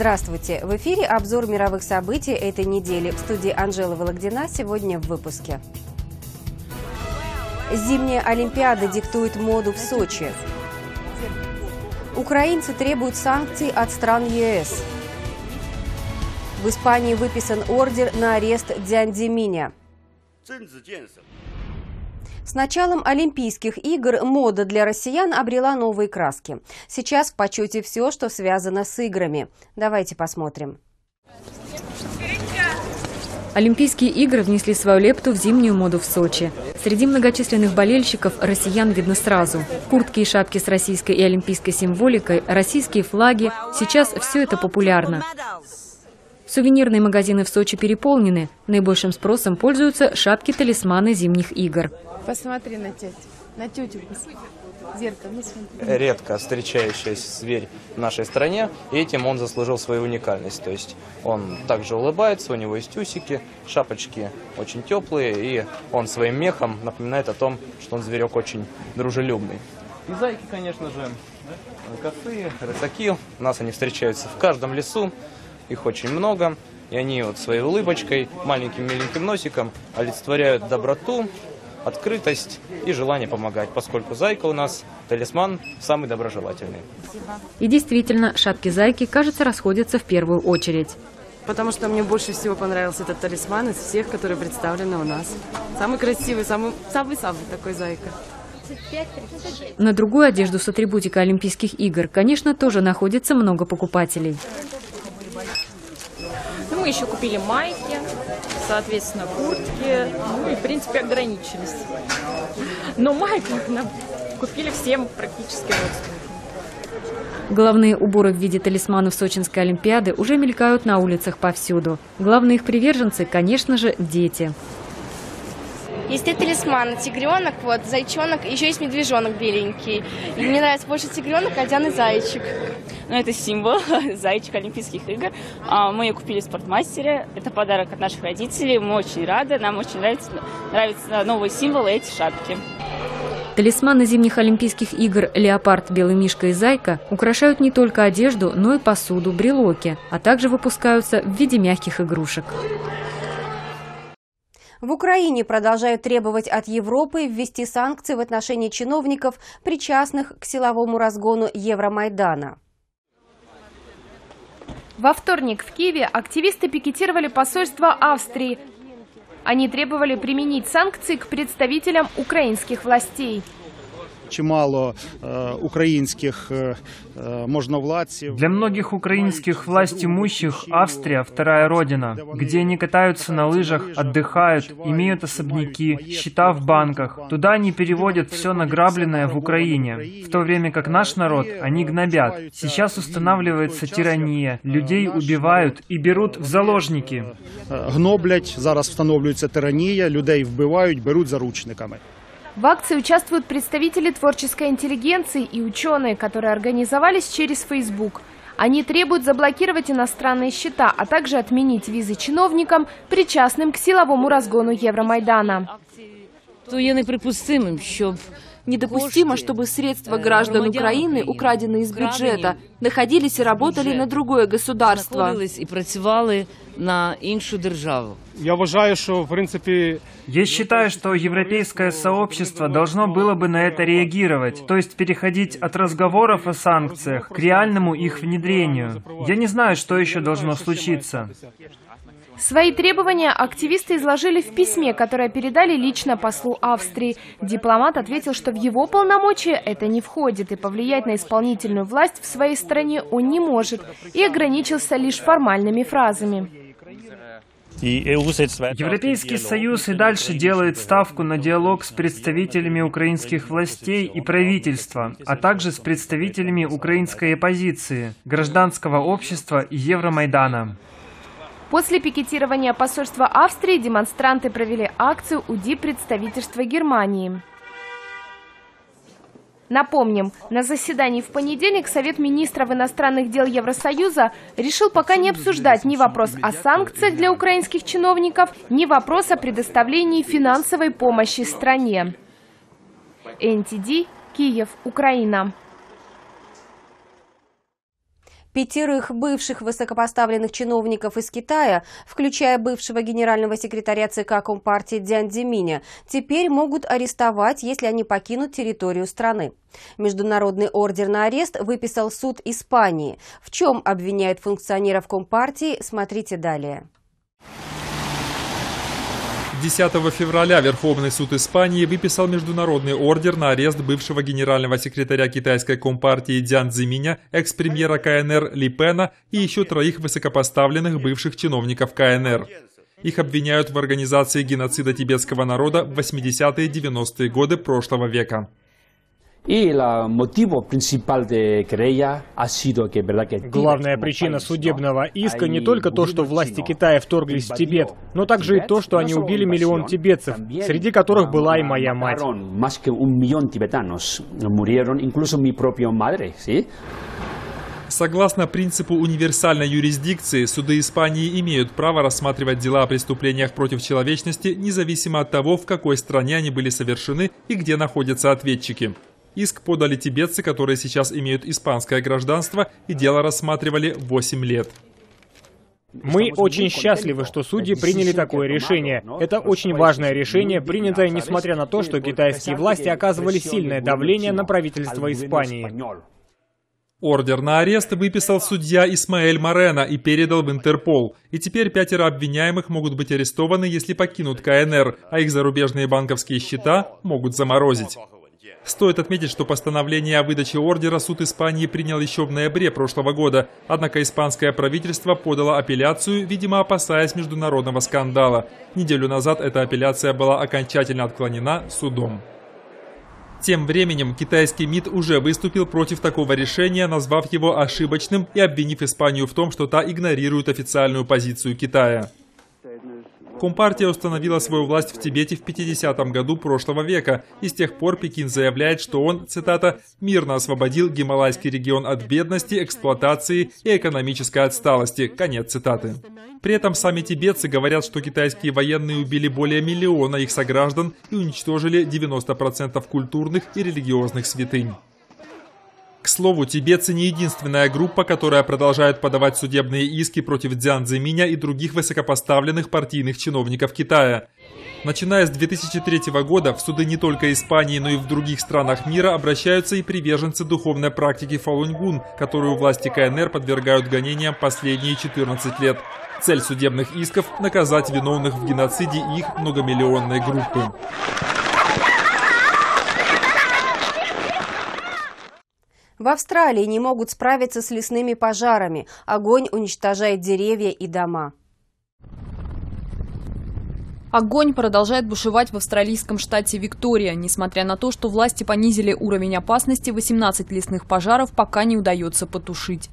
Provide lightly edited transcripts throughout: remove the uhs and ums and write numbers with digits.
Здравствуйте! В эфире обзор мировых событий этой недели. В студии Анжела Вологдина. Сегодня в выпуске. Зимняя Олимпиада диктует моду в Сочи. Украинцы требуют санкций от стран ЕС. В Испании выписан ордер на арест Цзян Цзэминя. С началом Олимпийских игр мода для россиян обрела новые краски. Сейчас в почете все, что связано с играми. Давайте посмотрим. Олимпийские игры внесли свою лепту в зимнюю моду в Сочи. Среди многочисленных болельщиков россиян видно сразу. Куртки и шапки с российской и олимпийской символикой, российские флаги. Сейчас все это популярно. Сувенирные магазины в Сочи переполнены. Наибольшим спросом пользуются шапки-талисманы зимних игр. Посмотри на тетю. На тетю. Зеркало. Редко встречающийся зверь в нашей стране. И этим он заслужил свою уникальность. То есть он также улыбается, у него есть усики, шапочки очень теплые. И он своим мехом напоминает о том, что он зверек очень дружелюбный. И зайки, конечно же, коты, рысаки. У нас они встречаются в каждом лесу. Их очень много. И они вот своей улыбочкой, маленьким миленьким носиком олицетворяют доброту, открытость и желание помогать, поскольку зайка у нас талисман самый доброжелательный. И действительно, шапки-зайки, кажется, расходятся в первую очередь. Потому что мне больше всего понравился этот талисман из всех, которые представлены у нас. Самый красивый, самый такой зайка. На другую одежду с атрибутикой Олимпийских игр, конечно, тоже находится много покупателей. Мы еще купили майки, соответственно, куртки, ну и, в принципе, ограничились. Но майки нам купили всем практически родственникам. Головные уборы в виде талисманов Сочинской Олимпиады уже мелькают на улицах повсюду. Главные их приверженцы, конечно же, дети. Есть три талисмана. Тигренок, вот, зайчонок, еще есть медвежонок беленький. И мне нравится больше тигренок, а Диана зайчик. Ну, это символ, зайчик Олимпийских игр. Мы ее купили в спортмастере. Это подарок от наших родителей. Мы очень рады. Нам очень нравятся новые символы, эти шапки. Талисманы зимних Олимпийских игр «Леопард», «Белый мишка» и «Зайка» украшают не только одежду, но и посуду, брелоки, а также выпускаются в виде мягких игрушек. В Украине продолжают требовать от Европы ввести санкции в отношении чиновников, причастных к силовому разгону Евромайдана. Во вторник в Киеве активисты пикетировали посольство Австрии. Они требовали применить санкции к представителям украинских властей. Чимало украинских можновладцев. Для многих украинских власть имущих Австрия – вторая родина, где они катаются на лыжах, отдыхают, имеют особняки, счета в банках. Туда они переводят все награбленное в Украине. В то время как наш народ они гнобят. Сейчас устанавливается тирания, людей убивают и берут в заложники. Гноблять, зараз встановлюється тирания, людей вбивают, берут заручниками. В акции участвуют представители творческой интеллигенции и ученые, которые организовались через Facebook. Они требуют заблокировать иностранные счета, а также отменить визы чиновникам, причастным к силовому разгону Евромайдана. Недопустимо, чтобы средства граждан Украины, украденные из бюджета, находились и работали на другое государство. Я считаю, что европейское сообщество должно было бы на это реагировать, то есть переходить от разговоров о санкциях к реальному их внедрению. Я не знаю, что еще должно случиться. Свои требования активисты изложили в письме, которое передали лично послу Австрии. Дипломат ответил, что в его полномочия это не входит, и повлиять на исполнительную власть в своей стране он не может, и ограничился лишь формальными фразами. Европейский Союз и дальше делает ставку на диалог с представителями украинских властей и правительства, а также с представителями украинской оппозиции, гражданского общества и Евромайдана. После пикетирования посольства Австрии демонстранты провели акцию у диппредставительства Германии. Напомним, на заседании в понедельник Совет министров иностранных дел Евросоюза решил пока не обсуждать ни вопрос о санкциях для украинских чиновников, ни вопрос о предоставлении финансовой помощи стране. NTD, Киев, Украина. Пятерых бывших высокопоставленных чиновников из Китая, включая бывшего генерального секретаря ЦК Компартии Цзян Цзэминя, теперь могут арестовать, если они покинут территорию страны. Международный ордер на арест выписал суд Испании. В чем обвиняют функционеров Компартии, смотрите далее. 10 февраля Верховный суд Испании выписал международный ордер на арест бывшего генерального секретаря китайской компартии Цзян Цзэминя, экс-премьера КНР Ли Пена и еще троих высокопоставленных бывших чиновников КНР. Их обвиняют в организации геноцида тибетского народа в 80-е и 90-е годы прошлого века. Главная причина судебного иска не только то, что власти Китая вторглись в Тибет, но также и то, что они убили миллион тибетцев, среди которых была и моя мать. Согласно принципу универсальной юрисдикции, суды Испании имеют право рассматривать дела о преступлениях против человечности, независимо от того, в какой стране они были совершены и где находятся ответчики. Иск подали тибетцы, которые сейчас имеют испанское гражданство, и дело рассматривали 8 лет. Мы очень счастливы, что судьи приняли такое решение. Это очень важное решение, принятое несмотря на то, что китайские власти оказывали сильное давление на правительство Испании. Ордер на арест выписал судья Исмаэль Морено и передал в Интерпол. И теперь 5 обвиняемых могут быть арестованы, если покинут КНР, а их зарубежные банковские счета могут заморозить. Стоит отметить, что постановление о выдаче ордера суд Испании принял еще в ноябре прошлого года. Однако испанское правительство подало апелляцию, видимо, опасаясь международного скандала. Неделю назад эта апелляция была окончательно отклонена судом. Тем временем китайский МИД уже выступил против такого решения, назвав его ошибочным и обвинив Испанию в том, что та игнорирует официальную позицию Китая. Компартия установила свою власть в Тибете в 50-м году прошлого века, и с тех пор Пекин заявляет, что он, цитата, «мирно освободил Гималайский регион от бедности, эксплуатации и экономической отсталости». Конец цитаты. При этом сами тибетцы говорят, что китайские военные убили более миллиона их сограждан и уничтожили 90% культурных и религиозных святынь. К слову, тибетцы не единственная группа, которая продолжает подавать судебные иски против Цзян Цзэминя и других высокопоставленных партийных чиновников Китая. Начиная с 2003 года в суды не только Испании, но и в других странах мира обращаются и приверженцы духовной практики Фалуньгун, которую власти КНР подвергают гонениям последние 14 лет. Цель судебных исков – наказать виновных в геноциде их многомиллионной группы. В Австралии не могут справиться с лесными пожарами. Огонь уничтожает деревья и дома. Огонь продолжает бушевать в австралийском штате Виктория. Несмотря на то, что власти понизили уровень опасности, 18 лесных пожаров пока не удается потушить.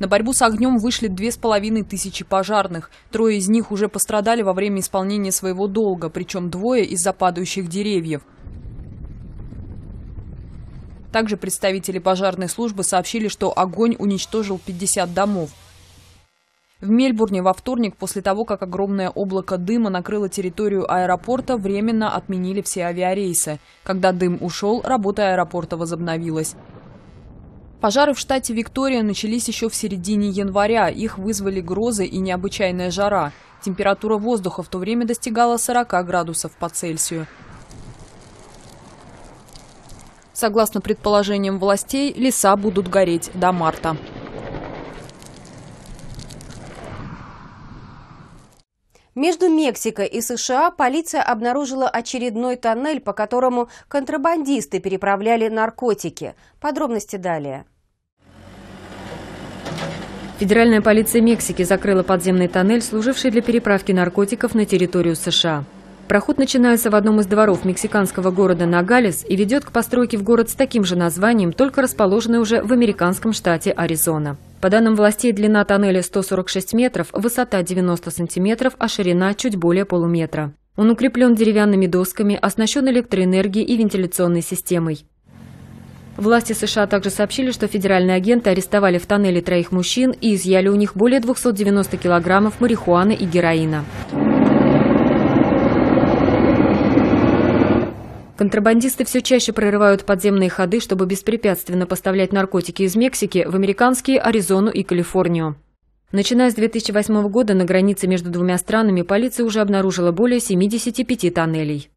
На борьбу с огнем вышли 2500 пожарных. 3 из них уже пострадали во время исполнения своего долга, причем 2 из-за падающих деревьев. Также представители пожарной службы сообщили, что огонь уничтожил 50 домов. В Мельбурне во вторник, после того, как огромное облако дыма накрыло территорию аэропорта, временно отменили все авиарейсы. Когда дым ушел, работа аэропорта возобновилась. Пожары в штате Виктория начались еще в середине января. Их вызвали грозы и необычайная жара. Температура воздуха в то время достигала 40 градусов по Цельсию. Согласно предположениям властей, леса будут гореть до марта. Между Мексикой и США полиция обнаружила очередной тоннель, по которому контрабандисты переправляли наркотики. Подробности далее. Федеральная полиция Мексики закрыла подземный тоннель, служивший для переправки наркотиков на территорию США. Проход начинается в одном из дворов мексиканского города Нагалес и ведет к постройке в город с таким же названием, только расположенной уже в американском штате Аризона. По данным властей, длина тоннеля 146 метров, высота 90 сантиметров, а ширина чуть более полуметра. Он укреплен деревянными досками, оснащен электроэнергией и вентиляционной системой. Власти США также сообщили, что федеральные агенты арестовали в тоннеле 3 мужчин и изъяли у них более 290 килограммов марихуаны и героина. Контрабандисты все чаще прорывают подземные ходы, чтобы беспрепятственно поставлять наркотики из Мексики в американские Аризону и Калифорнию. Начиная с 2008 года на границе между двумя странами полиция уже обнаружила более 75 тоннелей.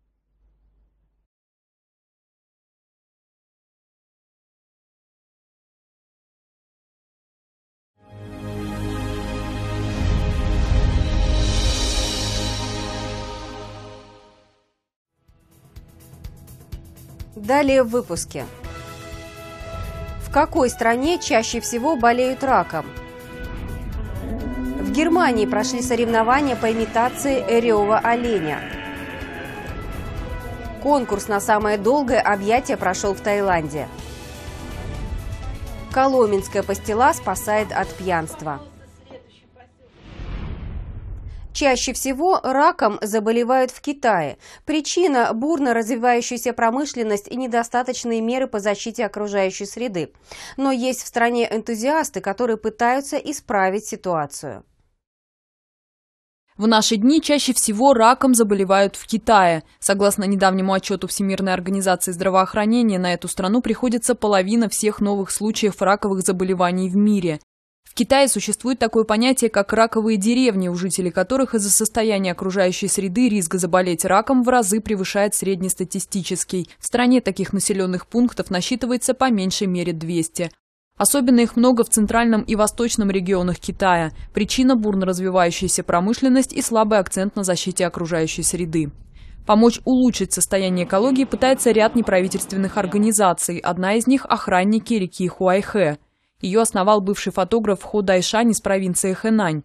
Далее в выпуске. В какой стране чаще всего болеют раком? В Германии прошли соревнования по имитации рева оленя. Конкурс на самое долгое объятие прошел в Таиланде. Коломенская пастила спасает от пьянства. Чаще всего раком заболевают в Китае. Причина – бурно развивающаяся промышленность и недостаточные меры по защите окружающей среды. Но есть в стране энтузиасты, которые пытаются исправить ситуацию. В наши дни чаще всего раком заболевают в Китае. Согласно недавнему отчету Всемирной организации здравоохранения, на эту страну приходится половина всех новых случаев раковых заболеваний в мире. В Китае существует такое понятие, как раковые деревни, у жителей которых из-за состояния окружающей среды риск заболеть раком в разы превышает среднестатистический. В стране таких населенных пунктов насчитывается по меньшей мере 200. Особенно их много в центральном и восточном регионах Китая. Причина – бурно развивающаяся промышленность и слабый акцент на защите окружающей среды. Помочь улучшить состояние экологии пытается ряд неправительственных организаций. Одна из них – охранники реки Хуайхэ. Ее основал бывший фотограф Хо Дайшань из провинции Хэнань.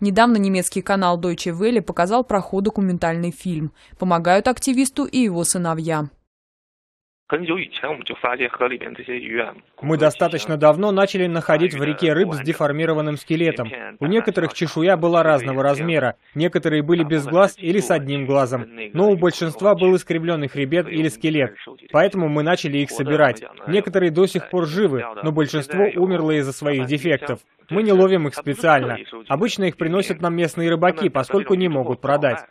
Недавно немецкий канал Deutsche Welle показал про Хо документальный фильм. Помогают активисту и его сыновья. Мы достаточно давно начали находить в реке рыб с деформированным скелетом. У некоторых чешуя была разного размера, некоторые были без глаз или с одним глазом, но у большинства был искривленный хребет или скелет, поэтому мы начали их собирать. Некоторые до сих пор живы, но большинство умерло из-за своих дефектов. Мы не ловим их специально. Обычно их приносят нам местные рыбаки, поскольку не могут продать.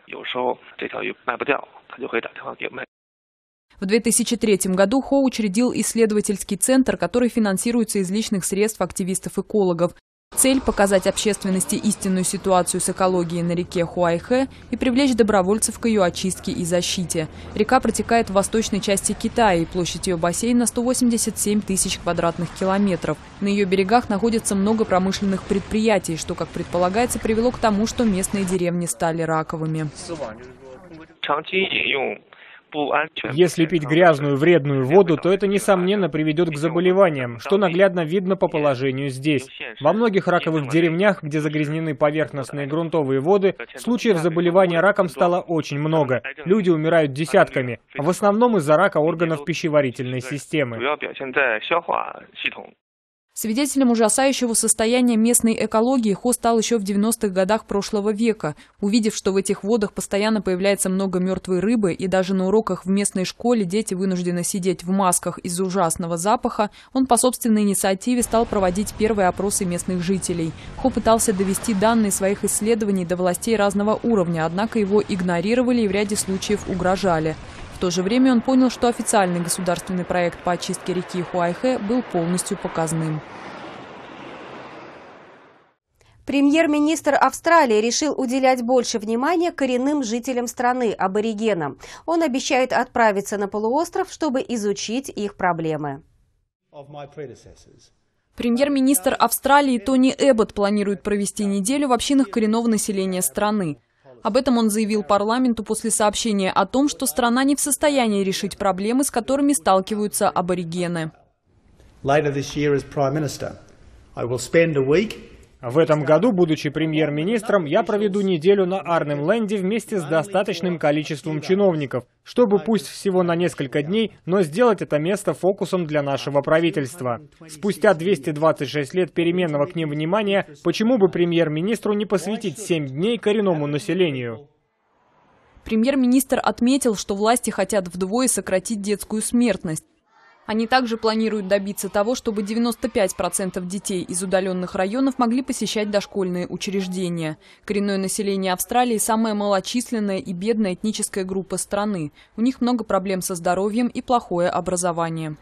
В 2003 году Хо учредил исследовательский центр, который финансируется из личных средств активистов-экологов. Цель – показать общественности истинную ситуацию с экологией на реке Хуайхэ и привлечь добровольцев к ее очистке и защите. Река протекает в восточной части Китая, и площадь ее бассейна – 187 тысяч квадратных километров. На ее берегах находится много промышленных предприятий, что, как предполагается, привело к тому, что местные деревни стали раковыми. Если пить грязную, вредную воду, то это, несомненно, приведет к заболеваниям, что наглядно видно по положению здесь. Во многих раковых деревнях, где загрязнены поверхностные грунтовые воды, случаев заболевания раком стало очень много. Люди умирают десятками, в основном из-за рака органов пищеварительной системы. Свидетелем ужасающего состояния местной экологии Хо стал еще в 90-х годах прошлого века. Увидев, что в этих водах постоянно появляется много мертвой рыбы, и даже на уроках в местной школе дети вынуждены сидеть в масках из-за ужасного запаха, он по собственной инициативе стал проводить первые опросы местных жителей. Хо пытался довести данные своих исследований до властей разного уровня, однако его игнорировали и в ряде случаев угрожали. В то же время он понял, что официальный государственный проект по очистке реки Хуайхэ был полностью показным. Премьер-министр Австралии решил уделять больше внимания коренным жителям страны, аборигенам. Он обещает отправиться на полуостров, чтобы изучить их проблемы. Премьер-министр Австралии Тони Эббот планирует провести неделю в общинах коренного населения страны. Об этом он заявил парламенту после сообщения о том, что страна не в состоянии решить проблемы, с которыми сталкиваются аборигены. В этом году, будучи премьер-министром, я проведу неделю на Арнем-Ленде вместе с достаточным количеством чиновников, чтобы пусть всего на несколько дней, но сделать это место фокусом для нашего правительства. Спустя 226 лет переменного к ним внимания, почему бы премьер-министру не посвятить 7 дней коренному населению? Премьер-министр отметил, что власти хотят вдвое сократить детскую смертность. Они также планируют добиться того, чтобы 95% детей из удаленных районов могли посещать дошкольные учреждения. Коренное население Австралии – самая малочисленная и бедная этническая группа страны. У них много проблем со здоровьем и плохое образование.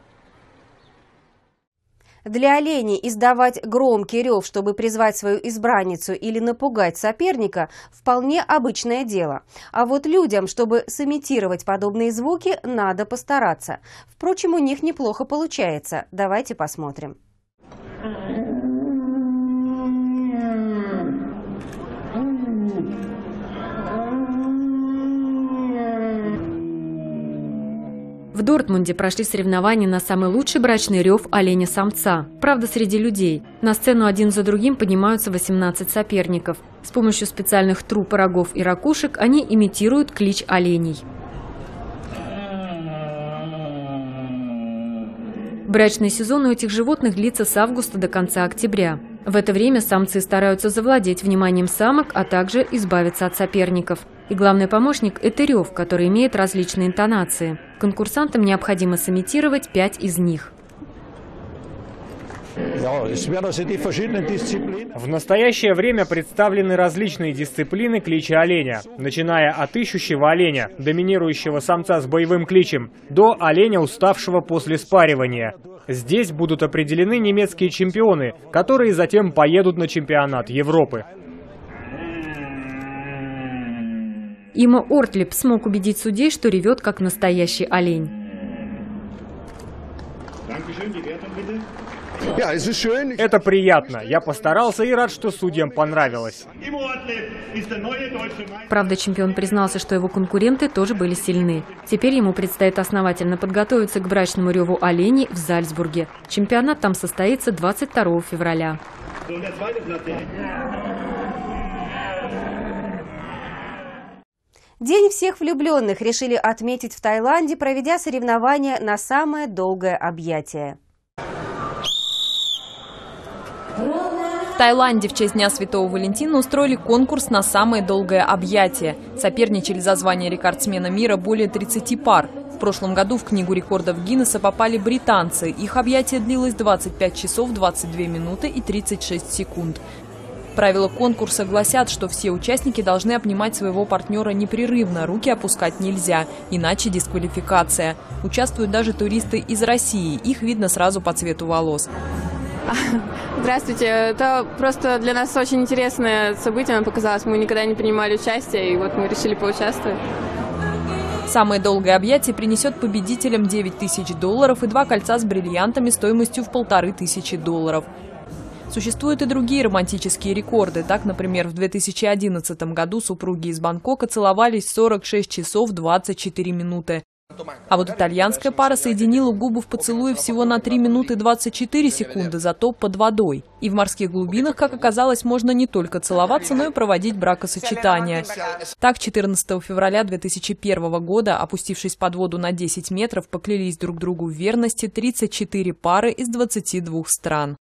Для оленей издавать громкий рев, чтобы призвать свою избранницу или напугать соперника, вполне обычное дело. А вот людям, чтобы сымитировать подобные звуки, надо постараться. Впрочем, у них неплохо получается. Давайте посмотрим. В Дортмунде прошли соревнования на самый лучший брачный рев оленя-самца. Правда, среди людей. На сцену один за другим поднимаются 18 соперников. С помощью специальных труб, рогов и ракушек они имитируют клич оленей. Брачный сезон у этих животных длится с августа до конца октября. В это время самцы стараются завладеть вниманием самок, а также избавиться от соперников. И главный помощник – это рев, который имеет различные интонации. Конкурсантам необходимо сымитировать 5 из них. В настоящее время представлены различные дисциплины клича оленя, начиная от ищущего оленя, доминирующего самца с боевым кличем, до оленя, уставшего после спаривания. Здесь будут определены немецкие чемпионы, которые затем поедут на чемпионат Европы. Имо Ортлип смог убедить судей, что ревет как настоящий олень. Это приятно. Я постарался и рад, что судьям понравилось. Правда, чемпион признался, что его конкуренты тоже были сильны. Теперь ему предстоит основательно подготовиться к брачному реву оленей в Зальцбурге. Чемпионат там состоится 22 февраля. День всех влюбленных решили отметить в Таиланде, проведя соревнования на самое долгое объятие. В Таиланде в честь Дня Святого Валентина устроили конкурс на самое долгое объятие. Соперничали за звание рекордсмена мира более 30 пар. В прошлом году в Книгу рекордов Гиннесса попали британцы. Их объятие длилось 25 часов, 22 минуты и 36 секунд. Правила конкурса гласят, что все участники должны обнимать своего партнера непрерывно, руки опускать нельзя, иначе дисквалификация. Участвуют даже туристы из России, их видно сразу по цвету волос. Здравствуйте, это просто для нас очень интересное событие, нам показалось, мы никогда не принимали участие, и вот мы решили поучаствовать. Самое долгое объятие принесет победителям $9000 и 2 кольца с бриллиантами стоимостью в $1500. Существуют и другие романтические рекорды. Так, например, в 2011 году супруги из Бангкока целовались 46 часов 24 минуты. А вот итальянская пара соединила губы в поцелуе всего на 3 минуты 24 секунды, зато под водой. И в морских глубинах, как оказалось, можно не только целоваться, но и проводить бракосочетание. Так, 14 февраля 2001 года, опустившись под воду на 10 метров, поклялись друг другу в верности 34 пары из 22 стран.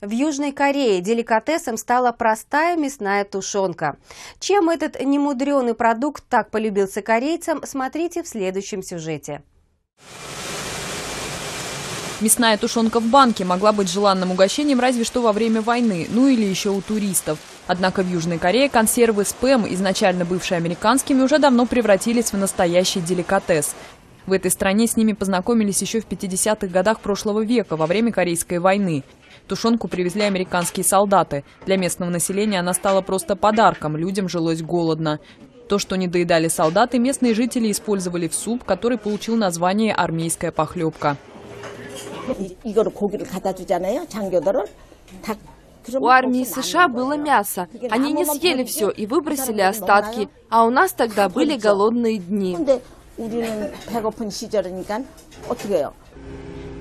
В Южной Корее деликатесом стала простая мясная тушенка. Чем этот немудрёный продукт так полюбился корейцам, смотрите в следующем сюжете. Мясная тушенка в банке могла быть желанным угощением разве что во время войны, ну или еще у туристов. Однако в Южной Корее консервы «Спэм», изначально бывшие американскими, уже давно превратились в настоящий деликатес. В этой стране с ними познакомились еще в 50-х годах прошлого века, во время Корейской войны. Тушенку привезли американские солдаты. Для местного населения она стала просто подарком, людям жилось голодно. То, что недоедали солдаты, местные жители использовали в суп, который получил название «армейская похлебка». У армии США было мясо. Они не съели все и выбросили остатки, а у нас тогда были голодные дни.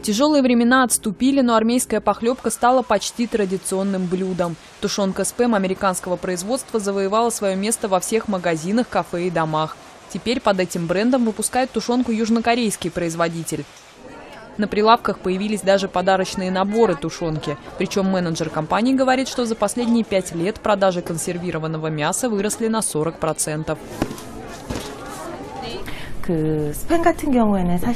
Тяжелые времена отступили, но армейская похлебка стала почти традиционным блюдом. Тушенка «Спэм» американского производства завоевала свое место во всех магазинах, кафе и домах. Теперь под этим брендом выпускает тушенку южнокорейский производитель. На прилавках появились даже подарочные наборы тушенки. Причем менеджер компании говорит, что за последние 5 лет продажи консервированного мяса выросли на 40%.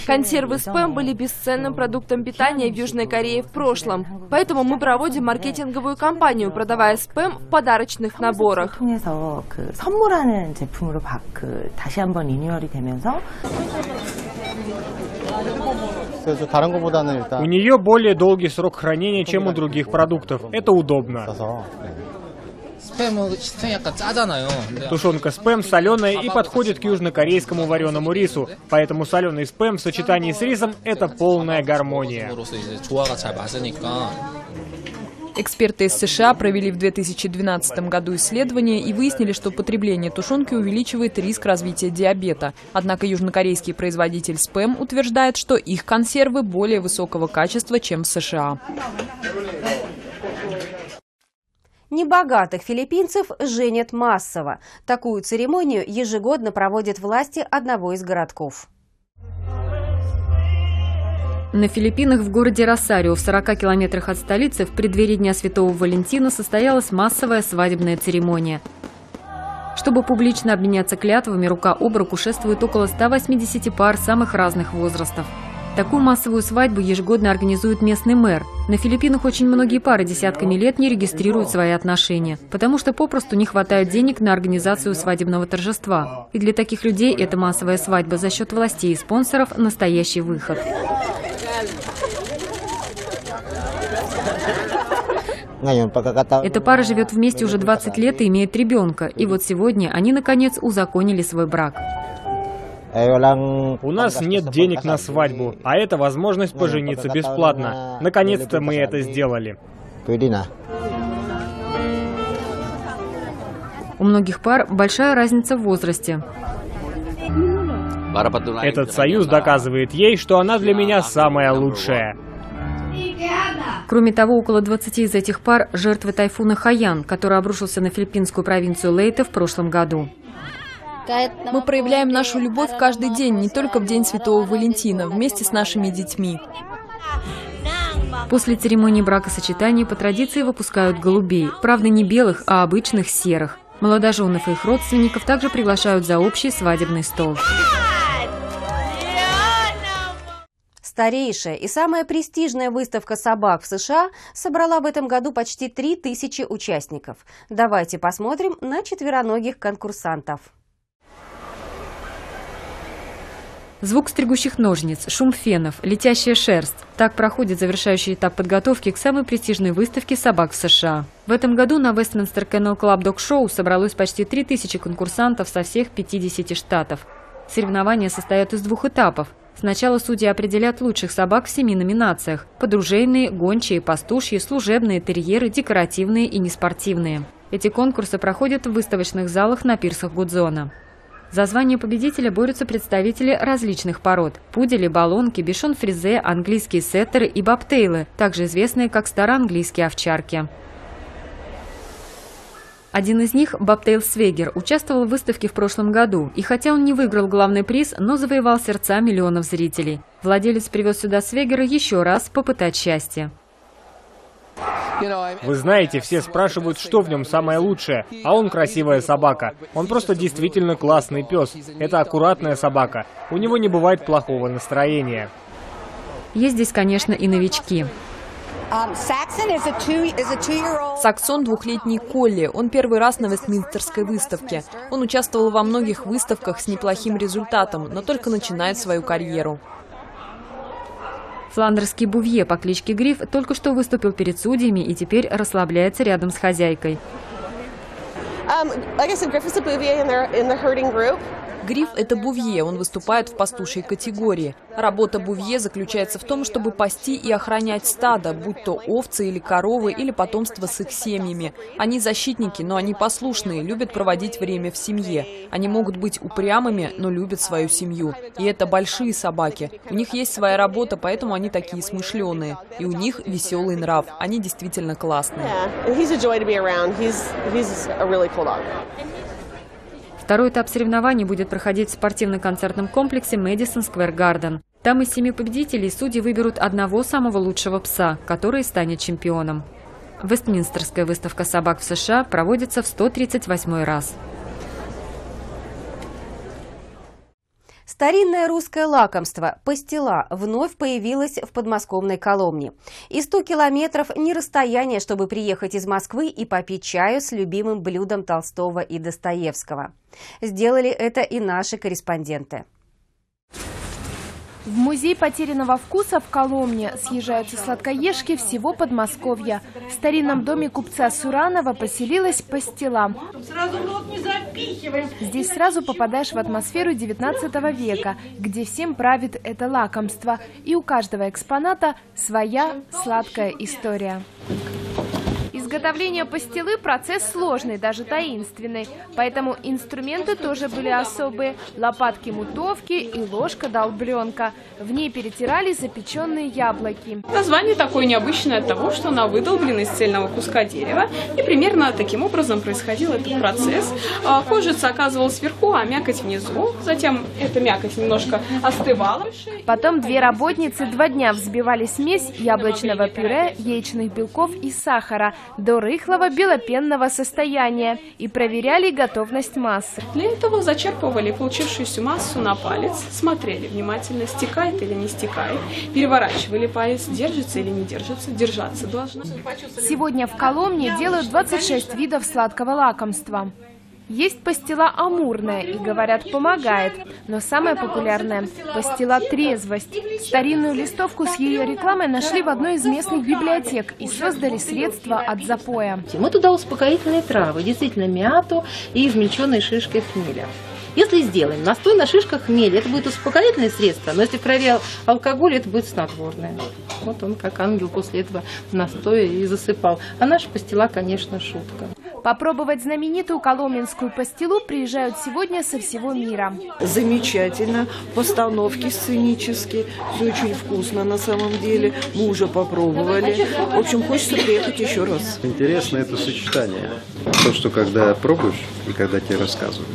Консервы «Спэм» были бесценным продуктом питания в Южной Корее в прошлом. Поэтому мы проводим маркетинговую кампанию, продавая «Спэм» в подарочных наборах. У нее более долгий срок хранения, чем у других продуктов. Это удобно. Тушенка «Спэм» соленая и подходит к южнокорейскому вареному рису. Поэтому соленый «Спэм» в сочетании с рисом – это полная гармония. Эксперты из США провели в 2012 году исследование и выяснили, что потребление тушенки увеличивает риск развития диабета. Однако южнокорейский производитель «Спэм» утверждает, что их консервы более высокого качества, чем в США. Небогатых филиппинцев женят массово. Такую церемонию ежегодно проводят власти одного из городков. На Филиппинах в городе Росарио в 40 километрах от столицы в преддверии Дня Святого Валентина состоялась массовая свадебная церемония. Чтобы публично обменяться клятвами, рука об руку шествует около 180 пар самых разных возрастов. Такую массовую свадьбу ежегодно организует местный мэр. На Филиппинах очень многие пары десятками лет не регистрируют свои отношения, потому что попросту не хватает денег на организацию свадебного торжества. И для таких людей эта массовая свадьба за счет властей и спонсоров – настоящий выход. Эта пара живет вместе уже 20 лет и имеет ребенка. И вот сегодня они, наконец, узаконили свой брак. У нас нет денег на свадьбу, а это возможность пожениться бесплатно. Наконец-то мы это сделали. У многих пар большая разница в возрасте. Этот союз доказывает ей, что она для меня самая лучшая. Кроме того, около 20 из этих пар – жертвы тайфуна Хаян, который обрушился на филиппинскую провинцию Лейте в прошлом году. Мы проявляем нашу любовь каждый день, не только в День Святого Валентина, вместе с нашими детьми. После церемонии бракосочетания по традиции выпускают голубей. Правда, не белых, а обычных серых. Молодоженов и их родственников также приглашают за общий свадебный стол. Старейшая и самая престижная выставка собак в США собрала в этом году почти 3000 участников. Давайте посмотрим на четвероногих конкурсантов. Звук стригущих ножниц, шум фенов, летящая шерсть. Так проходит завершающий этап подготовки к самой престижной выставке собак в США. В этом году на Westminster Kennel Club Dog Show собралось почти 3000 конкурсантов со всех 50 штатов. Соревнования состоят из 2 этапов. Сначала судьи определят лучших собак в 7 номинациях – подружейные, гончие, пастушьи, служебные, терьеры, декоративные и неспортивные. Эти конкурсы проходят в выставочных залах на пирсах Гудзона. За звание победителя борются представители различных пород – пудели, балонки, бишон-фризе, английские сеттеры и бобтейлы, также известные как староанглийские овчарки. Один из них, бобтейл Свегер, участвовал в выставке в прошлом году, и хотя он не выиграл главный приз, но завоевал сердца миллионов зрителей. Владелец привез сюда Свегера еще раз попытать счастье. Вы знаете, все спрашивают, что в нем самое лучшее, а он красивая собака. Он просто действительно классный пес. Это аккуратная собака. У него не бывает плохого настроения. Есть здесь, конечно, и новички. Саксон – 2-летний колли. Он первый раз на Вестминстерской выставке. Он участвовал во многих выставках с неплохим результатом, но только начинает свою карьеру. Фландерский бувье по кличке Гриф только что выступил перед судьями и теперь расслабляется рядом с хозяйкой. Гриф – это бувье, он выступает в пастушьей категории. Работа бувье заключается в том, чтобы пасти и охранять стадо, будь то овцы или коровы, или потомство с их семьями. Они защитники, но они послушные, любят проводить время в семье. Они могут быть упрямыми, но любят свою семью. И это большие собаки. У них есть своя работа, поэтому они такие смышленые. И у них веселый нрав. Они действительно классные. Второй этап соревнований будет проходить в спортивно-концертном комплексе Madison Square Garden. Там из 7 победителей судьи выберут одного самого лучшего пса, который станет чемпионом. Вестминстерская выставка собак в США проводится в 138-й раз. Старинное русское лакомство – пастила вновь появилось в подмосковной Коломне. И 100 километров – не расстояние, чтобы приехать из Москвы и попить чаю с любимым блюдом Толстого и Достоевского. Сделали это и наши корреспонденты. В музей потерянного вкуса в Коломне съезжаются сладкоежки всего Подмосковья. В старинном доме купца Суранова поселилась пастила. Здесь сразу попадаешь в атмосферу 19 века, где всем правит это лакомство. И у каждого экспоната своя сладкая история. Изготовление пастилы – процесс сложный, даже таинственный. Поэтому инструменты тоже были особые. Лопатки-мутовки и ложка-долбленка. В ней перетирали запеченные яблоки. Название такое необычное от того, что она выдолблена из цельного куска дерева. И примерно таким образом происходил этот процесс. Кожица оказывалась сверху, а мякоть внизу. Затем эта мякоть немножко остывала. Потом две работницы 2 дня взбивали смесь яблочного пюре, яичных белков и сахара до рыхлого белопенного состояния и проверяли готовность массы. Для этого зачерпывали получившуюся массу на палец, смотрели внимательно, стекает или не стекает, переворачивали палец, держится или не держится, держаться должно. Сегодня в Коломне делают 26 видов сладкого лакомства. Есть пастила амурная и, говорят, помогает, но самая популярная – пастила трезвость. Старинную листовку с ее рекламой нашли в одной из местных библиотек и создали средства от запоя. Мы туда успокоительные травы, действительно мяту и измельченные шишки хмеля. Если сделаем настой на шишках хмеля, это будет успокоительное средство, но если в крови алкоголь, это будет снотворное. Вот он, как ангел, после этого настоя и засыпал. А наша пастила, конечно, шутка. Попробовать знаменитую коломенскую пастилу приезжают сегодня со всего мира. Замечательно. Постановки сценические. Все очень вкусно на самом деле. Мы уже попробовали. В общем, хочется приехать еще раз. Интересно это сочетание. То, что когда пробуешь и когда тебе рассказывают.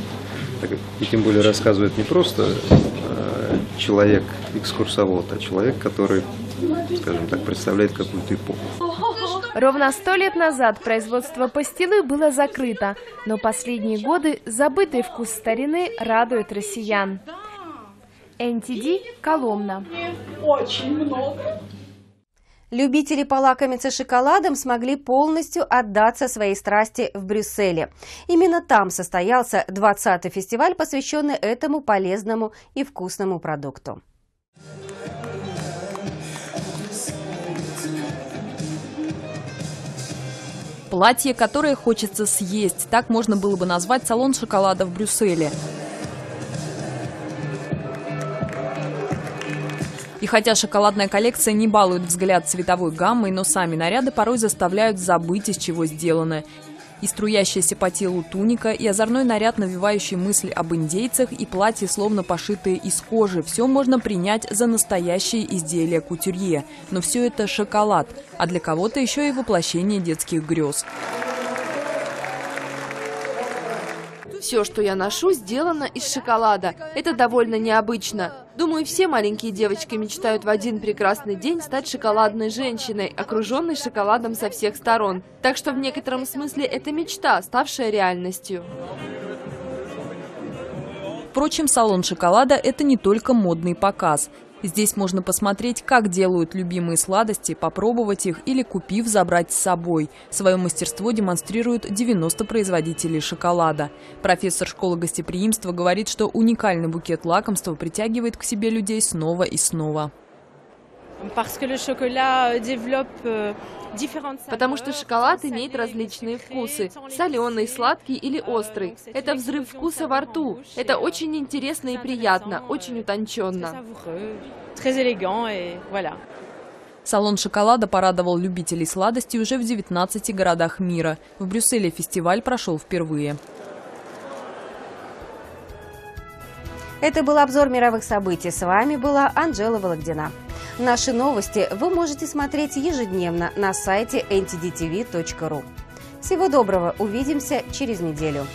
И тем более рассказывает не просто человек-экскурсовод, а человек, который, скажем так, представляет какую-то эпоху. Ровно 100 лет назад производство пастилы было закрыто, но последние годы забытый вкус старины радует россиян. NTD, Коломна. Очень много. Любители полакомиться шоколадом смогли полностью отдаться своей страсти в Брюсселе. Именно там состоялся 20-й фестиваль, посвященный этому полезному и вкусному продукту. Платье, которое хочется съесть. Так можно было бы назвать салон шоколада в Брюсселе. И хотя шоколадная коллекция не балует взгляд цветовой гаммой, но сами наряды порой заставляют забыть, из чего сделаны. И струящаяся по телу туника, и озорной наряд, навевающий мысль об индейцах, и платье, словно пошитые из кожи. Все можно принять за настоящие изделия кутюрье. Но все это шоколад, а для кого-то еще и воплощение детских грез. Все, что я ношу, сделано из шоколада. Это довольно необычно. Думаю, все маленькие девочки мечтают в один прекрасный день стать шоколадной женщиной, окруженной шоколадом со всех сторон. Так что в некотором смысле это мечта, ставшая реальностью. Впрочем, салон шоколада – это не только модный показ. Здесь можно посмотреть, как делают любимые сладости, попробовать их или, купив, забрать с собой. Свое мастерство демонстрируют 90 производителей шоколада. Профессор школы гостеприимства говорит, что уникальный букет лакомства притягивает к себе людей снова и снова. Потому что шоколад имеет различные вкусы – соленый, сладкий или острый. Это взрыв вкуса во рту. Это очень интересно и приятно, очень утонченно. Салон шоколада порадовал любителей сладостей уже в 19 городах мира. В Брюсселе фестиваль прошел впервые. Это был обзор мировых событий. С вами была Анжела Вологдина. Наши новости вы можете смотреть ежедневно на сайте ntdtv.ru. Всего доброго, увидимся через неделю.